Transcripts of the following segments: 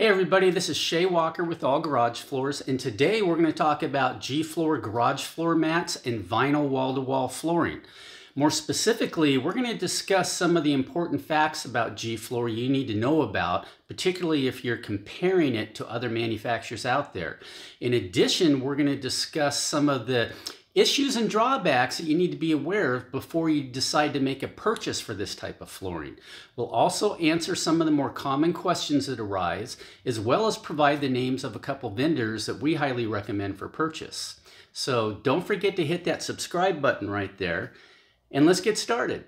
Hey everybody, this is Shea Walker with All Garage Floors, and today we're going to talk about G-Floor garage floor mats and vinyl wall-to-wall flooring. More specifically, we're going to discuss some of the important facts about G-Floor you need to know about, particularly if you're comparing it to other manufacturers out there. In addition, we're going to discuss some of the issues and drawbacks that you need to be aware of before you decide to make a purchase for this type of flooring. We'll also answer some of the more common questions that arise, as well as provide the names of a couple vendors that we highly recommend for purchase. So don't forget to hit that subscribe button right there, and let's get started.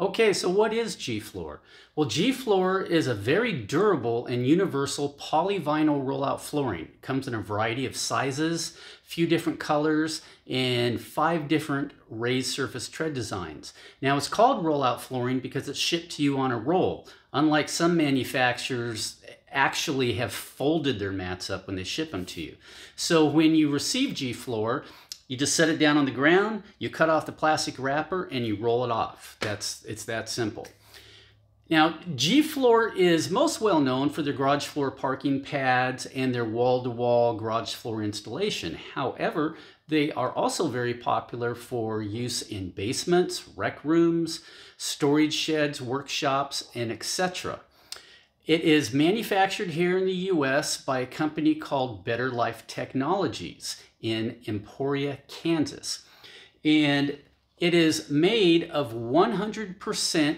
Okay, so what is G-Floor? Well, G-Floor is a very durable and universal polyvinyl rollout flooring. It comes in a variety of sizes, few different colors, and 5 different raised surface tread designs. Now, it's called rollout flooring because it's shipped to you on a roll. Unlike some manufacturers actually have folded their mats up when they ship them to you. So when you receive G-Floor, you just set it down on the ground, you cut off the plastic wrapper, and you roll it off. It's that simple. Now, G-Floor is most well known for their garage floor parking pads and their wall-to-wall garage floor installation. However, they are also very popular for use in basements, rec rooms, storage sheds, workshops, and etc. It is manufactured here in the US by a company called Better Life Technologies in Emporia, Kansas. And it is made of 100%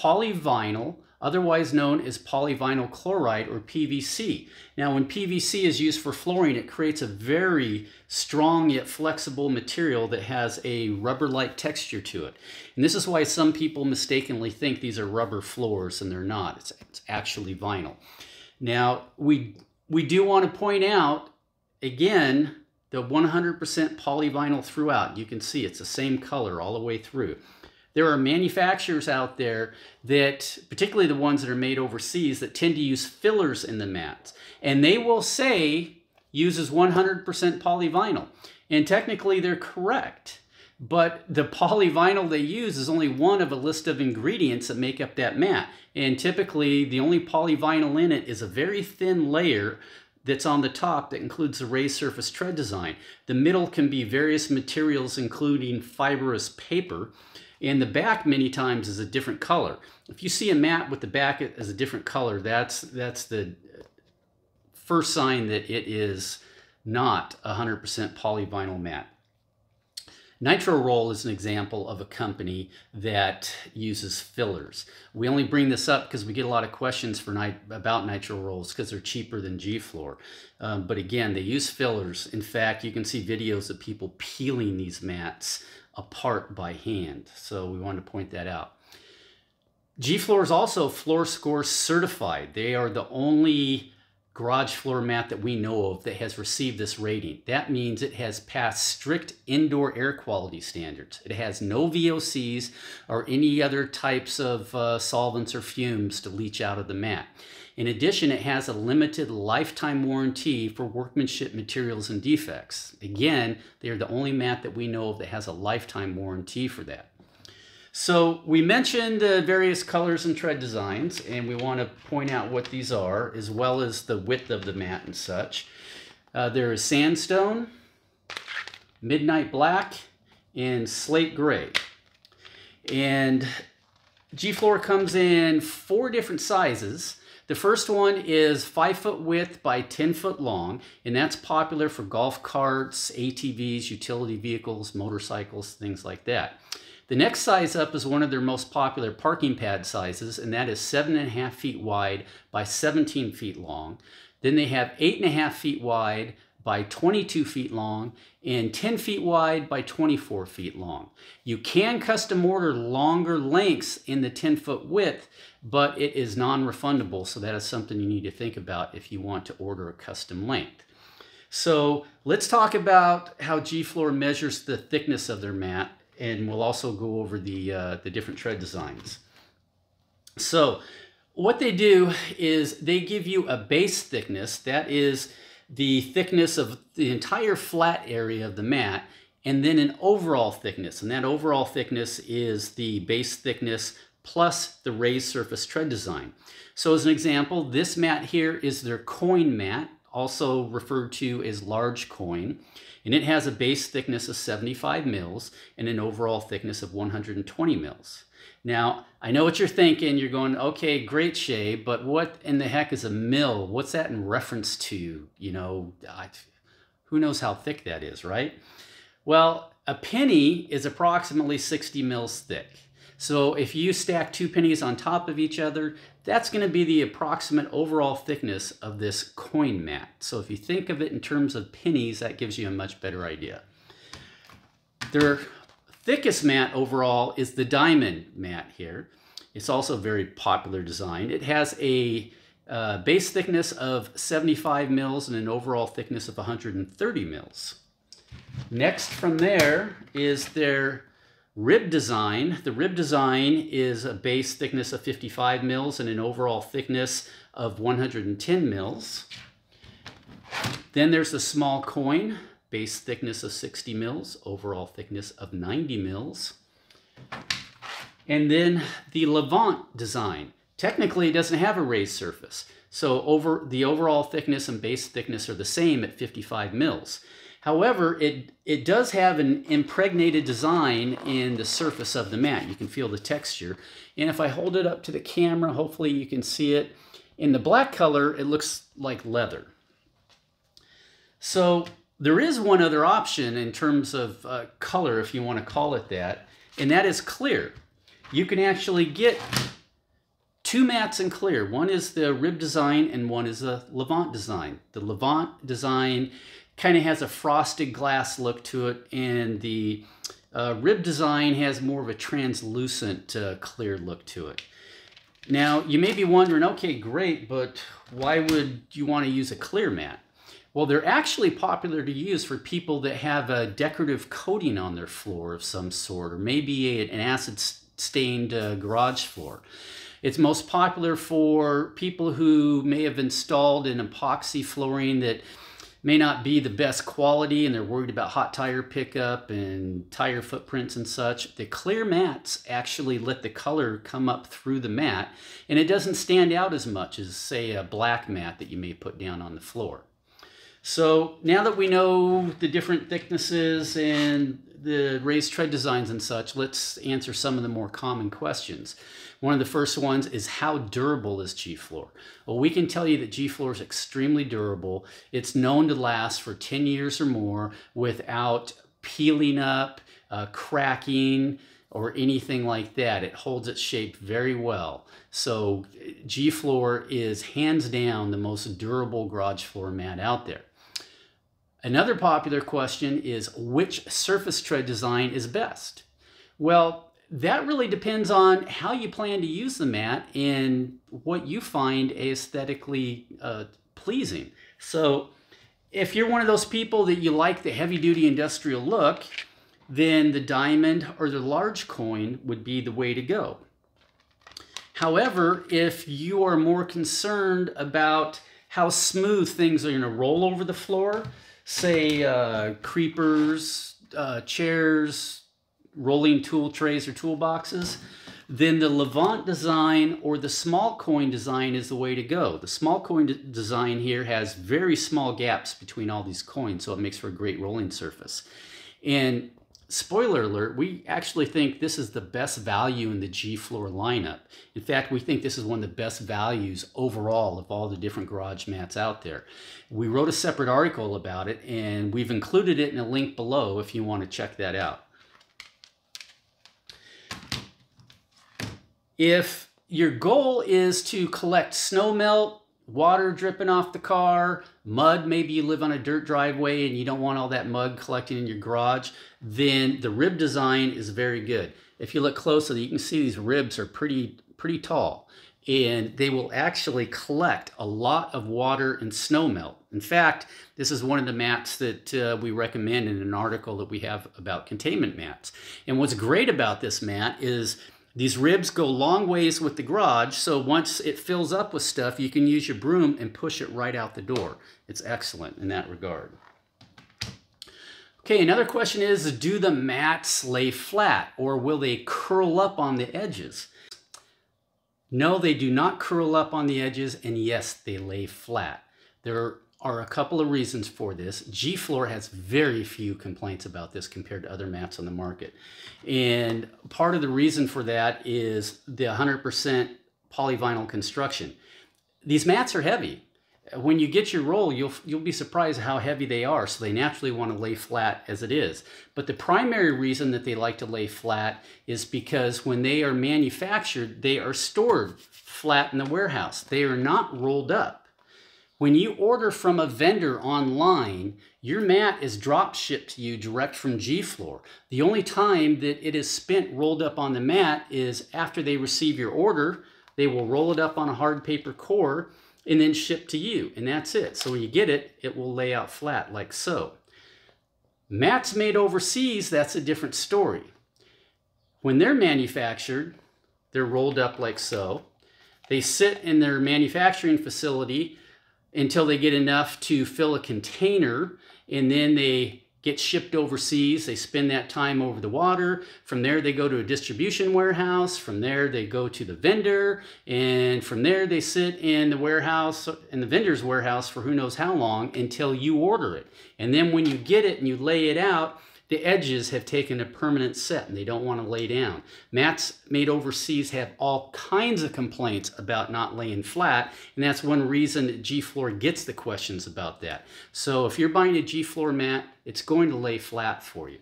polyvinyl, otherwise known as polyvinyl chloride or PVC. Now, when PVC is used for flooring, it creates a very strong yet flexible material that has a rubber-like texture to it. And this is why some people mistakenly think these are rubber floors, and they're not. It's actually vinyl. Now, we do want to point out, again, the 100% polyvinyl throughout. You can see it's the same color all the way through. There are manufacturers out there that, particularly the ones that are made overseas, that tend to use fillers in the mats. And they will say, uses 100% polyvinyl. And technically they're correct. But the polyvinyl they use is only one of a list of ingredients that make up that mat. And typically the only polyvinyl in it is a very thin layer that's on the top that includes the raised surface tread design. The middle can be various materials including fibrous paper, and the back many times is a different color. If you see a mat with the back as a different color, that's the first sign that it is not 100% polyvinyl mat. Nitro Roll is an example of a company that uses fillers. We only bring this up because we get a lot of questions about Nitro Rolls because they're cheaper than G-Floor. But again, they use fillers. In fact, you can see videos of people peeling these mats apart by hand. So we wanted to point that out. G-Floor is also FloorScore certified. They are the only garage floor mat that we know of that has received this rating. That means it has passed strict indoor air quality standards. It has no VOCs or any other types of solvents or fumes to leach out of the mat. In addition, it has a limited lifetime warranty for workmanship materials and defects. Again, they are the only mat that we know of that has a lifetime warranty for that. So we mentioned the various colors and tread designs, and we want to point out what these are, as well as the width of the mat and such. There is sandstone, midnight black, and slate gray. And G-Floor comes in 4 different sizes. The first one is 5-foot width by 10-foot long, and that's popular for golf carts, ATVs, utility vehicles, motorcycles, things like that. The next size up is one of their most popular parking pad sizes, and that is 7.5 feet wide by 17 feet long. Then they have 8.5 feet wide by 22 feet long and 10 feet wide by 24 feet long. You can custom order longer lengths in the 10-foot width, but it is non-refundable, so that is something you need to think about if you want to order a custom length. So let's talk about how G-Floor measures the thickness of their mat, and we'll also go over the different tread designs. So What they do is they give you a base thickness, that is the thickness of the entire flat area of the mat, and then an overall thickness, and that overall thickness is the base thickness plus the raised surface tread design. So as an example, this mat here is their coin mat, also referred to as large coin, and it has a base thickness of 75 mils and an overall thickness of 120 mils. Now, I know what you're thinking. You're going, okay, great, Shea, but what in the heck is a mil? What's that in reference to? You know, who knows how thick that is, right? Well, a penny is approximately 60 mils thick. So if you stack two pennies on top of each other, that's going to be the approximate overall thickness of this coin mat. So if you think of it in terms of pennies, that gives you a much better idea. Their thickest mat overall is the diamond mat here. It's also a very popular design. It has a base thickness of 75 mils and an overall thickness of 130 mils. Next from there is their rib design. The rib design is a base thickness of 55 mils and an overall thickness of 110 mils. Then there's the small coin, base thickness of 60 mils, overall thickness of 90 mils. And then the Levant design. Technically, it doesn't have a raised surface, so the overall thickness and base thickness are the same at 55 mils. However, it does have an impregnated design in the surface of the mat. You can feel the texture. And if I hold it up to the camera, hopefully you can see it. In the black color, it looks like leather. So there is one other option in terms of color, if you want to call it that, and that is clear. You can actually get two mats in clear. One is the rib design and one is the Levant design. The Levant design kind of has a frosted glass look to it, and the rib design has more of a translucent clear look to it. Now, you may be wondering, okay, great, but why would you want to use a clear mat? Well, they're actually popular to use for people that have a decorative coating on their floor of some sort, or maybe an acid-stained garage floor. It's most popular for people who may have installed an epoxy flooring that may not be the best quality and they're worried about hot tire pickup and tire footprints and such. The clear mats actually let the color come up through the mat, and it doesn't stand out as much as, say, a black mat that you may put down on the floor. So now that we know the different thicknesses and the raised tread designs and such, let's answer some of the more common questions. One of the first ones is, how durable is G-Floor? Well, we can tell you that G-Floor is extremely durable. It's known to last for 10 years or more without peeling up, cracking, or anything like that. It holds its shape very well. So G-Floor is hands down the most durable garage floor mat out there. Another popular question is, which surface tread design is best? Well, that really depends on how you plan to use the mat and what you find aesthetically pleasing. So if you're one of those people that you like the heavy-duty industrial look, then the diamond or the large coin would be the way to go. However, if you are more concerned about how smooth things are going to roll over the floor, say creepers, chairs, rolling tool trays or toolboxes, then the Levant design or the small coin design is the way to go. The small coin design here has very small gaps between all these coins, so it makes for a great rolling surface. And spoiler alert, we actually think this is the best value in the G-Floor lineup. In fact, we think this is one of the best values overall of all the different garage mats out there. We wrote a separate article about it, and we've included it in a link below if you want to check that out. If your goal is to collect snow melt, water dripping off the car, mud, maybe you live on a dirt driveway and you don't want all that mud collecting in your garage, then the rib design is very good. If you look closely, you can see these ribs are pretty tall, and they will actually collect a lot of water and snow melt. In fact, this is one of the mats that we recommend in an article that we have about containment mats. And what's great about this mat is These ribs go long ways with the garage, so once it fills up with stuff, you can use your broom and push it right out the door. It's excellent in that regard. Okay, another question is, do the mats lay flat or will they curl up on the edges? No, they do not curl up on the edges, and yes, they lay flat. There are a couple of reasons for this. G-Floor has very few complaints about this compared to other mats on the market. And part of the reason for that is the 100% polyvinyl construction. These mats are heavy. When you get your roll, you'll be surprised how heavy they are, so they naturally want to lay flat as it is. But the primary reason that they like to lay flat is because when they are manufactured, they are stored flat in the warehouse. They are not rolled up. When you order from a vendor online, your mat is drop shipped to you direct from G-Floor. The only time that it is spent rolled up on the mat is after they receive your order. They will roll it up on a hard paper core and then ship to you, and that's it. So when you get it, it will lay out flat like so. Mats made overseas, that's a different story. When they're manufactured, they're rolled up like so. They sit in their manufacturing facility until they get enough to fill a container, and then they get shipped overseas. They spend that time over the water. From there, they go to a distribution warehouse. From there, they go to the vendor. And from there, they sit in the warehouse, in the vendor's warehouse, for who knows how long until you order it. And then when you get it and you lay it out, the edges have taken a permanent set and they don't want to lay down. Mats made overseas have all kinds of complaints about not laying flat, and that's one reason that G-Floor gets the questions about that. So if you're buying a G-Floor mat, it's going to lay flat for you.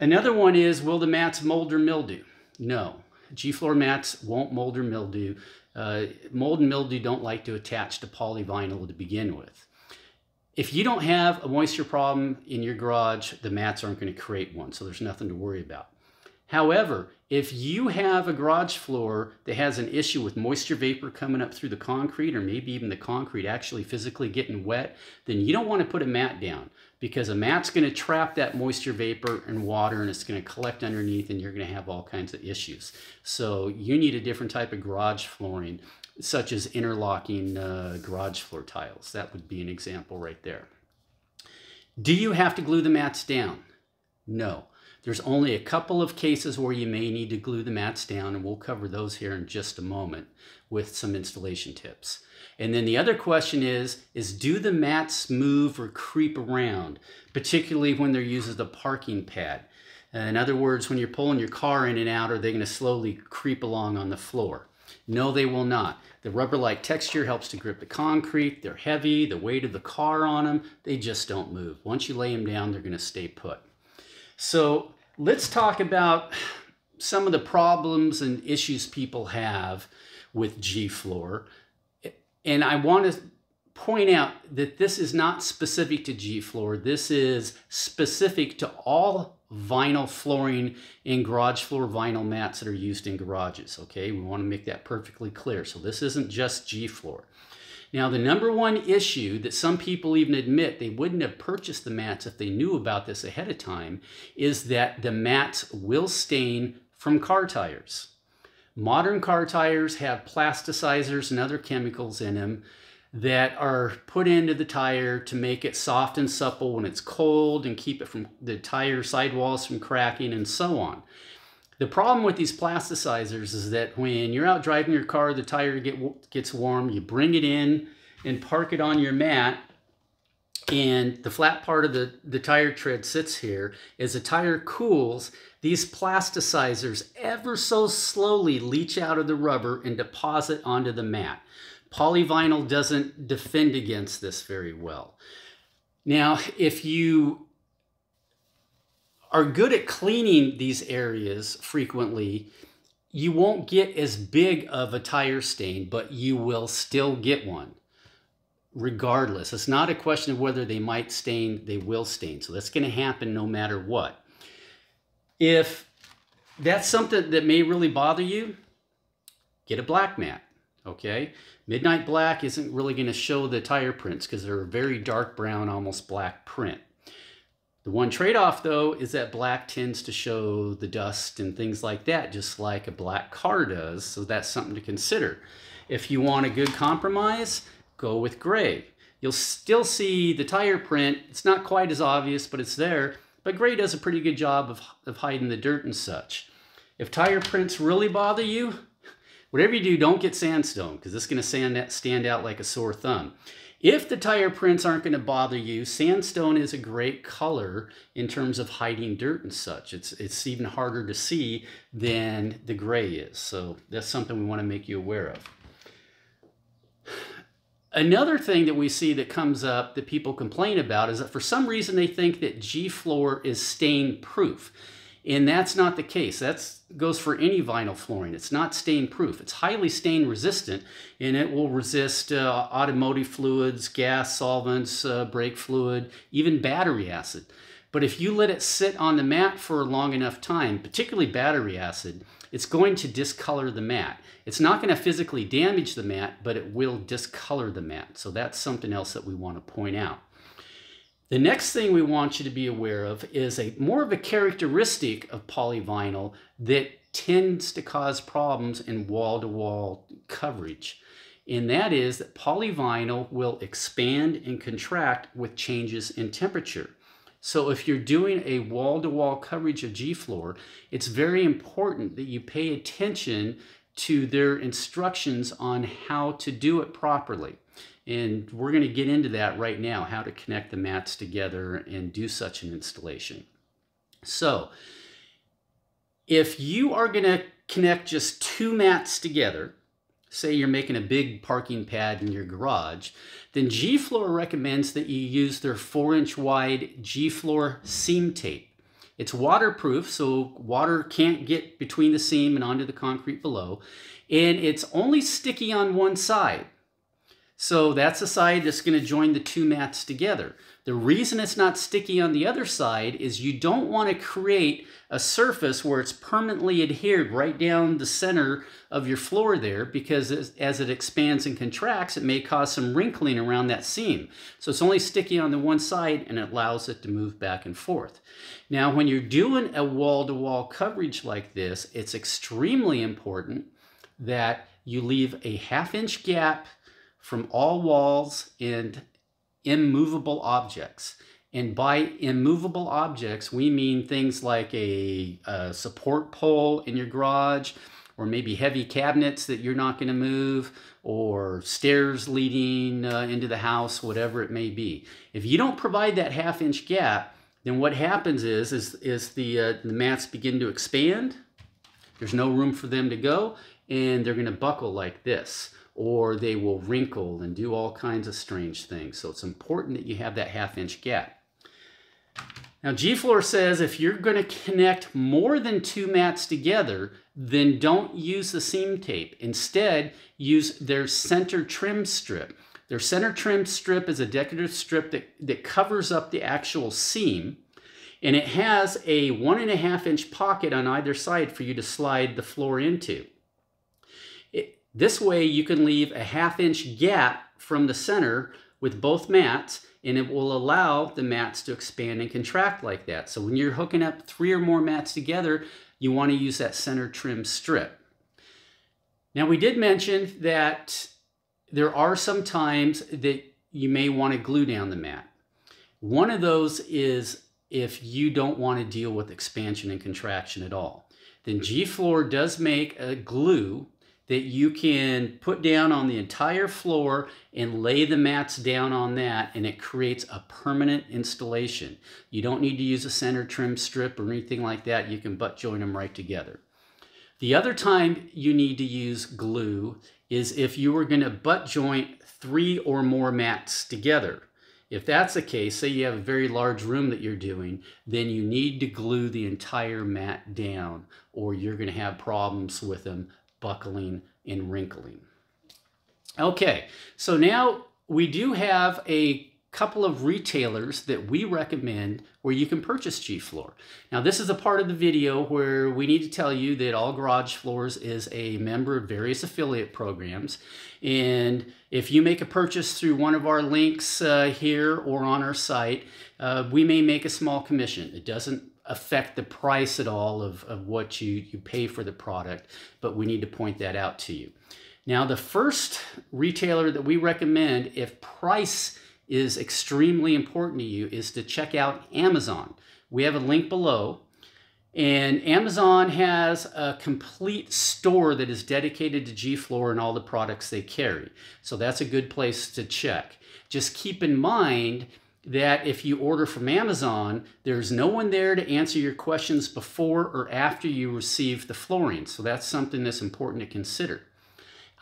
Another one is, will the mats mold or mildew? No, G-Floor mats won't mold or mildew. Mold and mildew don't like to attach to polyvinyl to begin with. If you don't have a moisture problem in your garage, the mats aren't going to create one, so there's nothing to worry about. However, if you have a garage floor that has an issue with moisture vapor coming up through the concrete, or maybe even the concrete actually physically getting wet, then you don't want to put a mat down, because a mat's going to trap that moisture vapor and water, and it's going to collect underneath, and you're going to have all kinds of issues. So you need a different type of garage flooring, such as interlocking garage floor tiles. That would be an example right there. Do you have to glue the mats down? No. There's only a couple of cases where you may need to glue the mats down, and we'll cover those here in just a moment with some installation tips. And then the other question is do the mats move or creep around, particularly when they're used as a parking pad? In other words, when you're pulling your car in and out, are they going to slowly creep along on the floor? No, they will not. The rubber-like texture helps to grip the concrete. They're heavy, the weight of the car on them, they just don't move. Once you lay them down, they're going to stay put. So let's talk about some of the problems and issues people have with G-Floor. And I want to point out that this is not specific to G-Floor. This is specific to all vinyl flooring and garage floor vinyl mats that are used in garages. Okay, we want to make that perfectly clear. So this isn't just G-Floor. Now, the number one issue that some people even admit they wouldn't have purchased the mats if they knew about this ahead of time is that the mats will stain from car tires. Modern car tires have plasticizers and other chemicals in them that are put into the tire to make it soft and supple when it's cold and keep it from the tire sidewalls from cracking and so on. The problem with these plasticizers is that when you're out driving your car, the tire gets warm, you bring it in and park it on your mat, and the flat part of the tire tread sits here. As the tire cools, these plasticizers ever so slowly leach out of the rubber and deposit onto the mat. Polyvinyl doesn't defend against this very well. Now, if you are good at cleaning these areas frequently, you won't get as big of a tire stain, but you will still get one regardless. It's not a question of whether they might stain, they will stain. So that's going to happen no matter what. If that's something that may really bother you, get a black mat. Okay, midnight black isn't really going to show the tire prints because they're a very dark brown, almost black print. The one trade-off, though, is that black tends to show the dust and things like that, just like a black car does, so that's something to consider. If you want a good compromise, go with gray. You'll still see the tire print. It's not quite as obvious, but it's there. But gray does a pretty good job of hiding the dirt and such. If tire prints really bother you, whatever you do, don't get sandstone, because it's going to stand out like a sore thumb. If the tire prints aren't going to bother you, sandstone is a great color in terms of hiding dirt and such. It's even harder to see than the gray is. So that's something we want to make you aware of. Another thing that we see that comes up that people complain about is that for some reason they think that G-Floor is stain proof. And that's not the case. That goes for any vinyl flooring. It's not stain proof. It's highly stain resistant, and it will resist automotive fluids, gas, solvents, brake fluid, even battery acid. But if you let it sit on the mat for a long enough time, particularly battery acid, it's going to discolor the mat. It's not going to physically damage the mat, but it will discolor the mat. So that's something else that we want to point out. The next thing we want you to be aware of is more of a characteristic of polyvinyl that tends to cause problems in wall-to-wall coverage. And that is that polyvinyl will expand and contract with changes in temperature. So if you're doing a wall-to-wall coverage of G-Floor, it's very important that you pay attention to their instructions on how to do it properly. And we're going to get into that right now, how to connect the mats together and do such an installation. So if you are going to connect just two mats together, say you're making a big parking pad in your garage, then G-Floor recommends that you use their 4-inch wide G-Floor seam tape. It's waterproof, so water can't get between the seam and onto the concrete below, and it's only sticky on one side. So that's the side that's going to join the two mats together. The reason it's not sticky on the other side is you don't want to create a surface where it's permanently adhered right down the center of your floor there, because as it expands and contracts, it may cause some wrinkling around that seam. So it's only sticky on the one side, and it allows it to move back and forth. Now, when you're doing a wall-to-wall coverage like this, it's extremely important that you leave a 1/2-inch gap from all walls and immovable objects. And by immovable objects, we mean things like a support pole in your garage, or maybe heavy cabinets that you're not going to move, or stairs leading into the house, whatever it may be. If you don't provide that 1/2-inch gap, then what happens is the mats begin to expand. There's no room for them to go, and they're going to buckle like this, or they will wrinkle and do all kinds of strange things. So it's important that you have that 1/2-inch gap. Now, G-Floor says if you're going to connect more than two mats together, then don't use the seam tape. Instead, use their center trim strip. Their center trim strip is a decorative strip that covers up the actual seam, and it has a 1.5-inch pocket on either side for you to slide the floor into. This way you can leave a 1/2-inch gap from the center with both mats, and it will allow the mats to expand and contract like that. So when you're hooking up three or more mats together, you want to use that center trim strip. Now, we did mention that there are some times that you may want to glue down the mat. One of those is if you don't want to deal with expansion and contraction at all. Then G-Floor does make a glue that you can put down on the entire floor and lay the mats down on that, and it creates a permanent installation. You don't need to use a center trim strip or anything like that. You can butt join them right together. The other time you need to use glue is if you were going to butt joint three or more mats together. If that's the case, say you have a very large room that you're doing, then you need to glue the entire mat down, or you're going to have problems with them buckling and wrinkling. Okay, so now we do have a couple of retailers that we recommend where you can purchase G-Floor. Now, this is a part of the video where we need to tell you that All Garage Floors is a member of various affiliate programs. And if you make a purchase through one of our links here or on our site, we may make a small commission. It doesn't affect the price at all of what you pay for the product, but we need to point that out to you. Now, the first retailer that we recommend, if price is extremely important to you, is to check out Amazon. We have a link below, and Amazon has a complete store that is dedicated to G-Floor and all the products they carry. So that's a good place to check. Just keep in mind that if you order from Amazon, there's no one there to answer your questions before or after you receive the flooring. So that's something that's important to consider.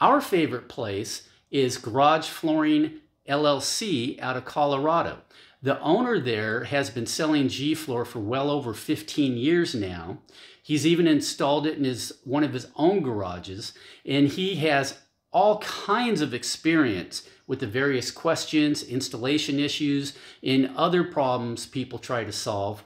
Our favorite place is Garage Flooring LLC out of Colorado. The owner there has been selling G-Floor for well over 15 years now. He's even installed it in one of his own garages, and he has all kinds of experience with the various questions, installation issues, and other problems people try to solve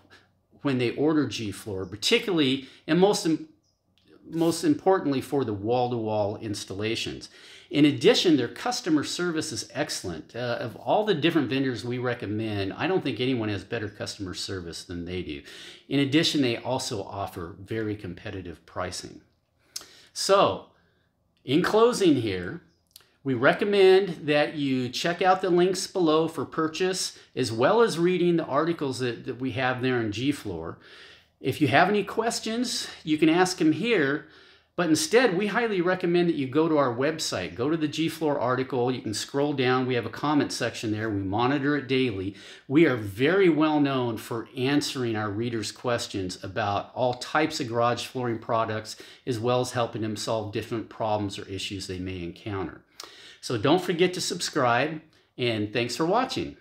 when they order G-Floor, particularly and most importantly for the wall-to-wall installations. In addition, their customer service is excellent. Of all the different vendors we recommend, I don't think anyone has better customer service than they do. In addition, they also offer very competitive pricing. So, in closing here, we recommend that you check out the links below for purchase, as well as reading the articles that we have there in G-Floor. If you have any questions, you can ask them here, but instead we highly recommend that you go to our website, go to the G-Floor article, you can scroll down, we have a comment section there, we monitor it daily. We are very well known for answering our readers' questions about all types of garage flooring products, as well as helping them solve different problems or issues they may encounter. So don't forget to subscribe, and thanks for watching.